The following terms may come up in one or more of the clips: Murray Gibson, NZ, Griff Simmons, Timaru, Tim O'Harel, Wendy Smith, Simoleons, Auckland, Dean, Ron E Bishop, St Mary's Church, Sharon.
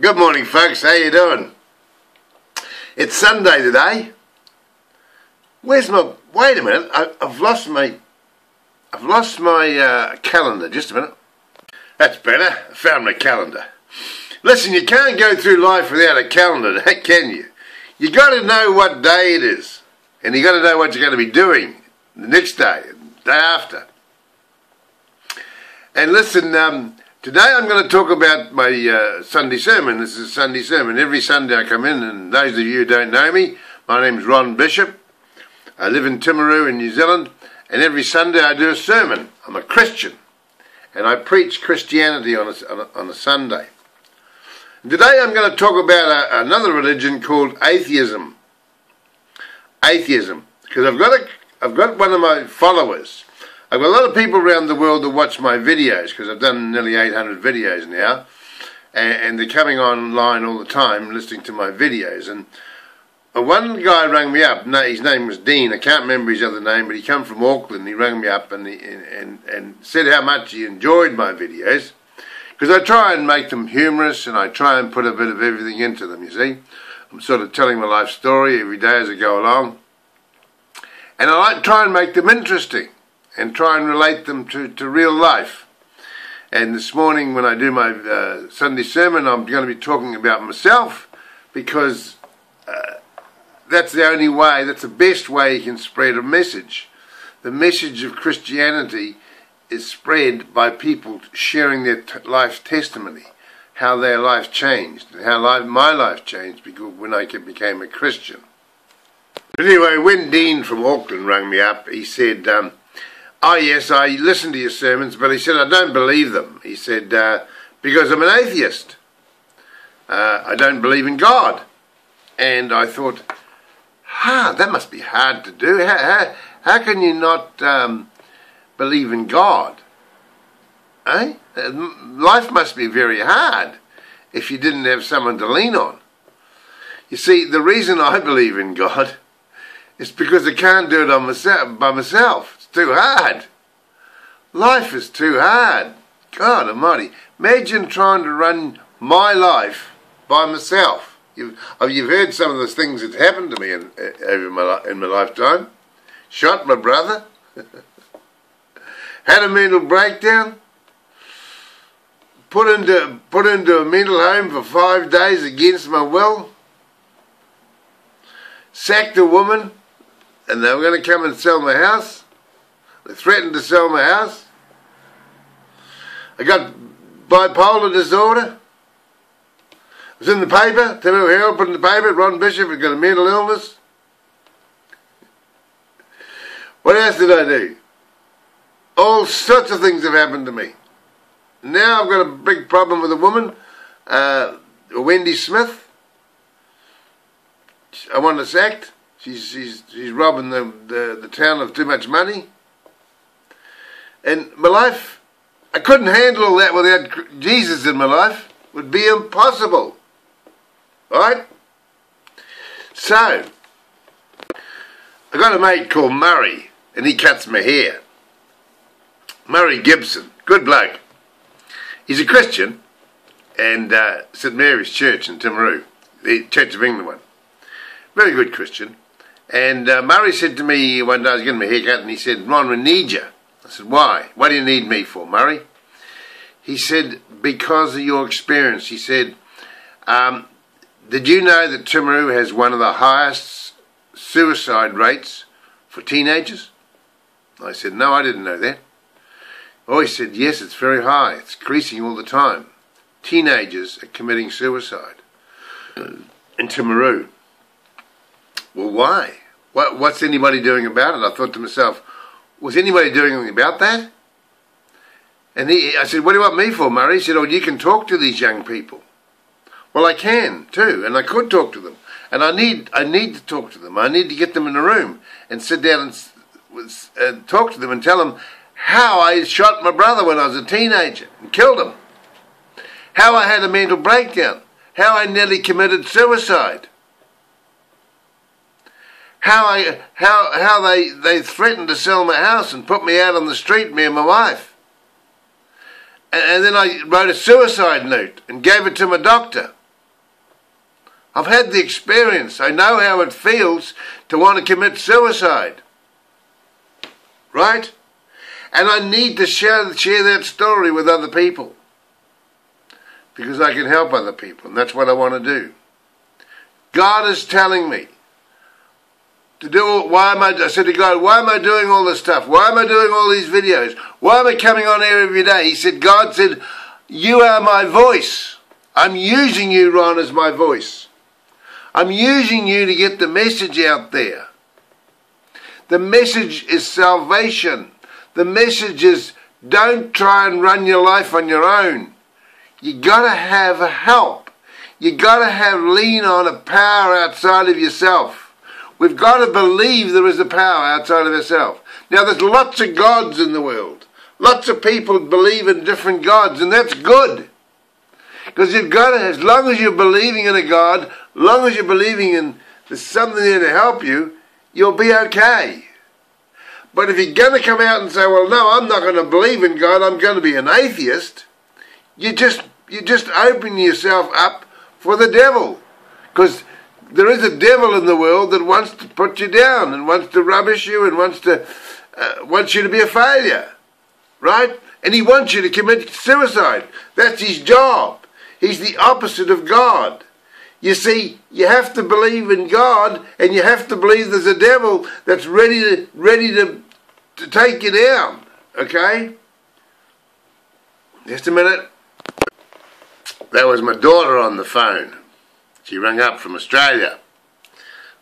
Good morning, folks. How you doing? It's Sunday today. Where's my? Wait a minute. I've lost my calendar. Just a minute. That's better. I found my calendar. Listen, you can't go through life without a calendar, can you? You got to know what day it is, and you got to know what you're going to be doing the next day, the day after. And listen. Today I'm going to talk about my Sunday sermon. This is a Sunday sermon. Every Sunday I come in, and those of you who don't know me, my name's Ron Bishop. I live in Timaru in New Zealand, and every Sunday I do a sermon. I'm a Christian, and I preach Christianity on a Sunday. And today I'm going to talk about another religion called atheism. Atheism, because I've got one of my followers. I've got a lot of people around the world that watch my videos, because I've done nearly 800 videos now, and they're coming online all the time listening to my videos. And one guy rang me up. No, his name was Dean. I can't remember his other name, but he came from Auckland. He rang me up and said how much he enjoyed my videos, because I try and make them humorous, and I try and put a bit of everything into them, you see. I'm sort of telling my life story every day as I go along, and I like to try and make them interesting and try and relate them to real life. And this morning when I do my Sunday sermon, I'm going to be talking about myself, because that's the only way, that's the best way you can spread a message. The message of Christianity is spread by people sharing their life testimony, how their life changed, and how my life changed because when I became a Christian. But anyway, when Dean from Auckland rang me up, he said, oh yes, I listened to your sermons, but he said, I don't believe them. He said, because I'm an atheist. I don't believe in God. And I thought, that must be hard to do. How can you not believe in God? Eh? Life must be very hard if you didn't have someone to lean on. You see, the reason I believe in God is because I can't do it by myself. Too hard. Life is too hard. God almighty. Imagine trying to run my life by myself. You've heard some of the things that happened to me in my lifetime. Shot my brother. Had a mental breakdown. Put into a mental home for 5 days against my will. Sacked a woman, and they were going to come and sell my house. They threatened to sell my house. I got bipolar disorder. It was in the paper. Tim O'Harel put in the paper. Ron Bishop had got a mental illness. What else did I do? All sorts of things have happened to me. Now I've got a big problem with a woman, Wendy Smith. I want her sacked. She's robbing the town of too much money. And my life, I couldn't handle all that without Jesus in my life. It would be impossible. Right? So, I got a mate called Murray, and he cuts my hair. Murray Gibson, good bloke. He's a Christian, and St Mary's Church in Timaru, the Church of England one. Very good Christian. And Murray said to me one day, I was getting my haircut, and he said, Ron, we need you. I said, why? What do you need me for, Murray? He said, because of your experience. He said, did you know that Timaru has one of the highest suicide rates for teenagers? I said, no, I didn't know that. Oh, he said, yes, it's very high. It's increasing all the time. Teenagers are committing suicide in Timaru. Well, why? What's anybody doing about it? I thought to myself, was anybody doing anything about that? And I said, what do you want me for, Murray? He said, oh, you can talk to these young people. Well, I can too, and I could talk to them. And I need to talk to them. I need to get them in a room and sit down and talk to them and tell them how I shot my brother when I was a teenager and killed him. How I had a mental breakdown. How I nearly committed suicide. How they threatened to sell my house and put me out on the street, me and my wife. And then I wrote a suicide note and gave it to my doctor. I've had the experience. I know how it feels to want to commit suicide. Right? And I need to share that story with other people, because I can help other people, and that's what I want to do. God is telling me to do all, I said to God, why am I doing all this stuff? Why am I doing all these videos? Why am I coming on air every day? He said, God said, you are my voice. I'm using you, Ron, as my voice. I'm using you to get the message out there. The message is salvation. The message is, don't try and run your life on your own. You gotta have help. You gotta lean on a power outside of yourself. We've got to believe there is a power outside of ourselves. Now, there's lots of gods in the world. Lots of people believe in different gods, and that's good. Because you've got to, as long as you're believing in a God, as long as you're believing in there's something there to help you, you'll be okay. But if you're going to come out and say, well, no, I'm not going to believe in God, I'm going to be an atheist, you just open yourself up for the devil. Because there is a devil in the world that wants to put you down and wants to rubbish you and wants you to be a failure. Right? And he wants you to commit suicide. That's his job. He's the opposite of God. You see, you have to believe in God, and you have to believe there's a devil that's ready to take you down. Okay? Just a minute. That was my daughter on the phone. She rang up from Australia.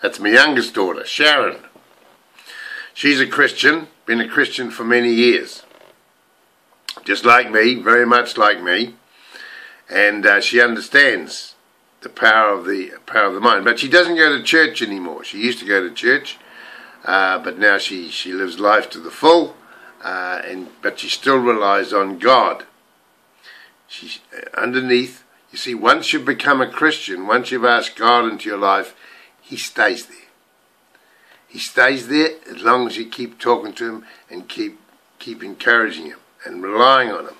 That's my youngest daughter, Sharon. She's a Christian, been a Christian for many years. Just like me, very much like me. And she understands the power of the mind. But she doesn't go to church anymore. She used to go to church, but now she lives life to the full, but she still relies on God. She's underneath. You see, once you've become a Christian, once you've asked God into your life, he stays there. He stays there as long as you keep talking to him and keep encouraging him and relying on him.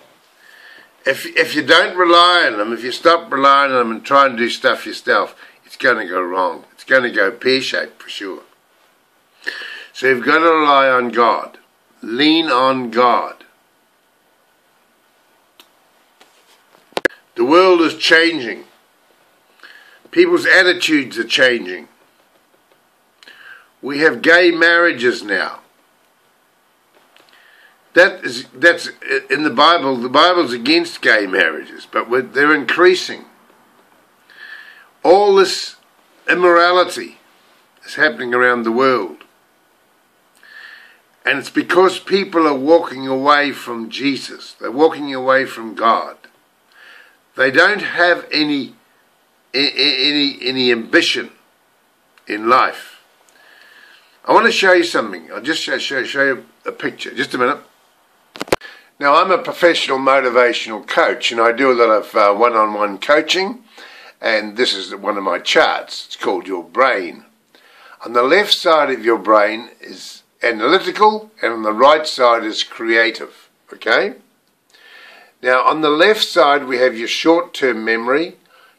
If you don't rely on them, if you stop relying on them and try and do stuff yourself, it's going to go wrong. It's going to go pear-shaped for sure. So you've got to rely on God. Lean on God. The world is changing. People's attitudes are changing. We have gay marriages now. That's in the Bible. The Bible's against gay marriages, but they're increasing. All this immorality is happening around the world. And it's because people are walking away from Jesus. They're walking away from God. They don't have any ambition in life. I want to show you something. I'll just show you a picture. Just a minute. Now, I'm a professional motivational coach, and I do a lot of one-on-one coaching, and this is one of my charts. It's called Your Brain. On the left side of your brain is analytical, and on the right side is creative, okay? Now, on the left side, we have your short-term memory,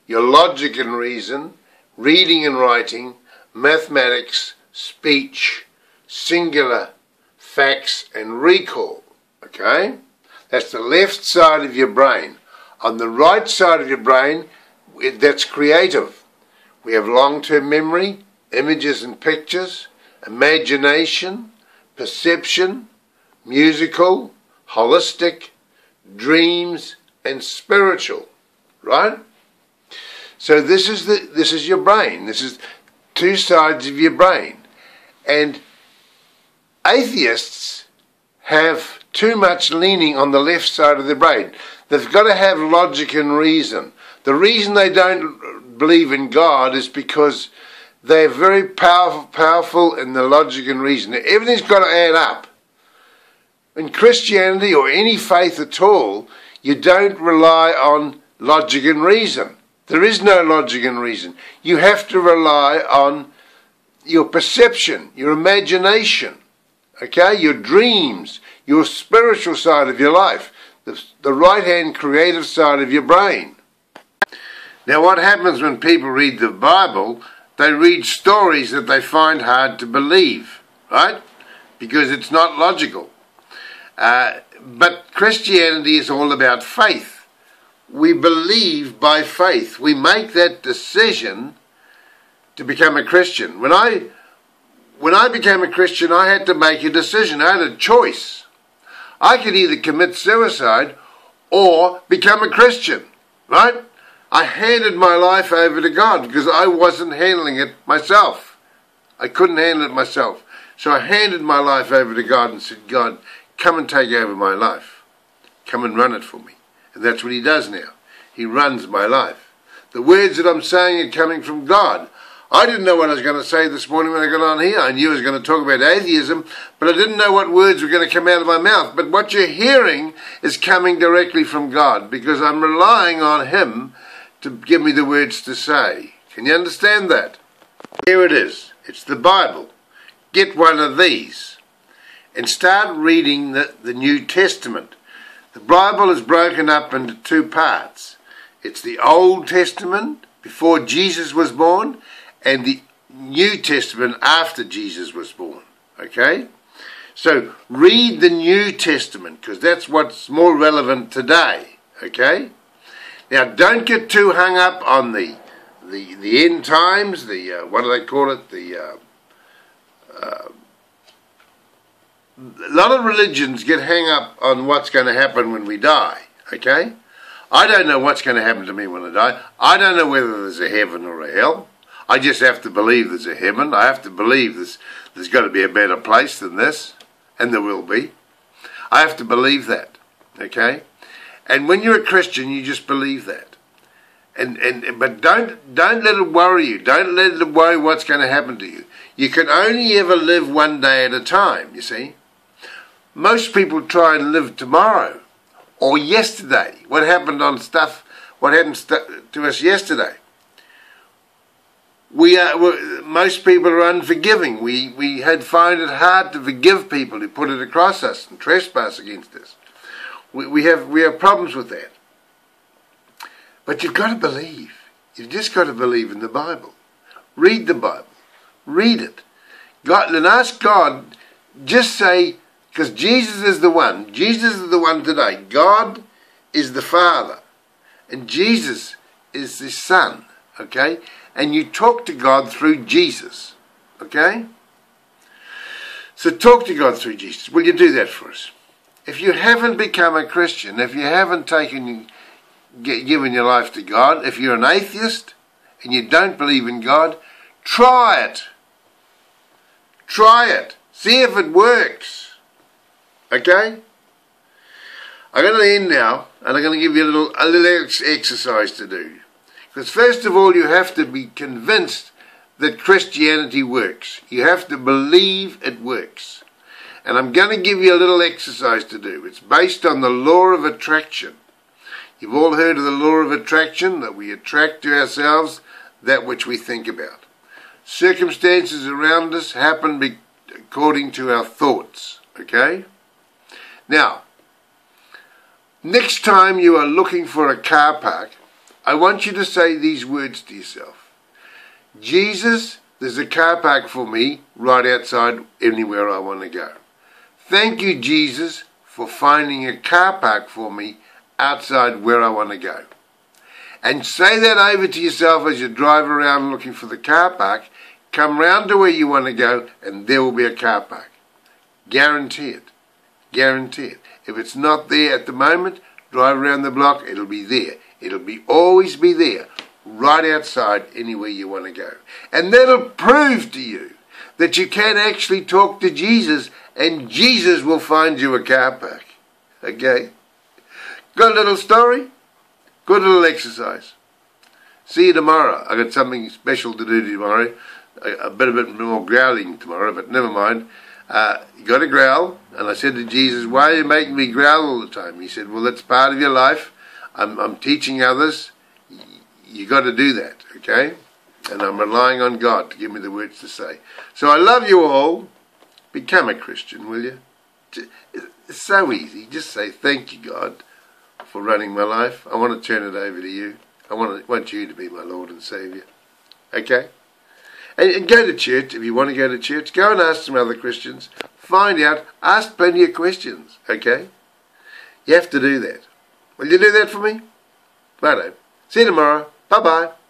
your logic and reason, reading and writing, mathematics, speech, singular, facts, and recall, okay? That's the left side of your brain. On the right side of your brain, that's creative. We have long-term memory, images and pictures, imagination, perception, musical, holistic, dreams, and spiritual, right? So this is your brain. This is two sides of your brain. And atheists have too much leaning on the left side of the brain. They've got to have logic and reason. The reason they don't believe in God is because they're very powerful in the logic and reason. Everything's got to add up. In Christianity or any faith at all, you don't rely on logic and reason. There is no logic and reason. You have to rely on your perception, your imagination, okay, your dreams, your spiritual side of your life, the right-hand creative side of your brain. Now what happens when people read the Bible, they read stories that they find hard to believe, right? Because it's not logical. But Christianity is all about faith. We believe by faith. We make that decision to become a Christian. When I became a Christian, I had to make a decision. I had a choice. I could either commit suicide or become a Christian, right? I handed my life over to God because I wasn't handling it myself. I couldn't handle it myself. So I handed my life over to God and said, God, come and take over my life. Come and run it for me. And that's what he does now. He runs my life. The words that I'm saying are coming from God. I didn't know what I was going to say this morning when I got on here. I knew I was going to talk about atheism, but I didn't know what words were going to come out of my mouth. But what you're hearing is coming directly from God because I'm relying on him to give me the words to say. Can you understand that? Here it is. It's the Bible. Get one of these and start reading the New Testament. The Bible is broken up into two parts. It's the Old Testament, before Jesus was born, and the New Testament after Jesus was born. Okay? So read the New Testament because that's what's more relevant today. Okay? Now, don't get too hung up on the end times, what do they call it? A lot of religions get hung up on what's going to happen when we die, okay? I don't know what's going to happen to me when I die. I don't know whether there's a heaven or a hell. I just have to believe there's a heaven. I have to believe there's got to be a better place than this, and there will be. I have to believe that, okay? And when you're a Christian, you just believe that. But don't let it worry you. Don't let it worry what's going to happen to you. You can only ever live one day at a time, you see. Most people try and live tomorrow or yesterday. What happened to us yesterday? Most people are unforgiving. We find it hard to forgive people who put it across us and trespass against us. We have problems with that. But you've got to believe. You've just got to believe in the Bible. Read the Bible. Read it. And ask God, just say, because Jesus is the one. Jesus is the one today. God is the Father. And Jesus is the Son. Okay? And you talk to God through Jesus. Okay? So talk to God through Jesus. Will you do that for us? If you haven't become a Christian, if you haven't given your life to God, if you're an atheist and you don't believe in God, try it. Try it. See if it works. Okay? I'm going to end now, and I'm going to give you a little exercise to do. Because first of all, you have to be convinced that Christianity works. You have to believe it works. And I'm going to give you a little exercise to do. It's based on the law of attraction. You've all heard of the law of attraction, that we attract to ourselves that which we think about. Circumstances around us happen according to our thoughts. Okay? Now, next time you are looking for a car park, I want you to say these words to yourself. Jesus, there's a car park for me right outside anywhere I want to go. Thank you, Jesus, for finding a car park for me outside where I want to go. And say that over to yourself as you drive around looking for the car park. Come round to where you want to go and there will be a car park. Guarantee it. Guarantee it. If it's not there at the moment, drive around the block, it'll be there. It'll always be there, right outside anywhere you want to go. And that'll prove to you that you can actually talk to Jesus and Jesus will find you a car park. Okay? Good little story. Good little exercise. See you tomorrow. I got something special to do tomorrow. A bit more growling tomorrow, but never mind. You got to growl. And I said to Jesus, why are you making me growl all the time? He said, well, that's part of your life. I'm teaching others. You got to do that. Okay? And I'm relying on God to give me the words to say. So I love you all. Become a Christian, will you? It's so easy. Just say, thank you, God, for running my life. I want to turn it over to you. I want you to be my Lord and Saviour. Okay? And go to church. If you want to go to church, go and ask some other Christians. Find out. Ask plenty of questions. Okay? You have to do that. Will you do that for me? Righto. See you tomorrow. Bye-bye.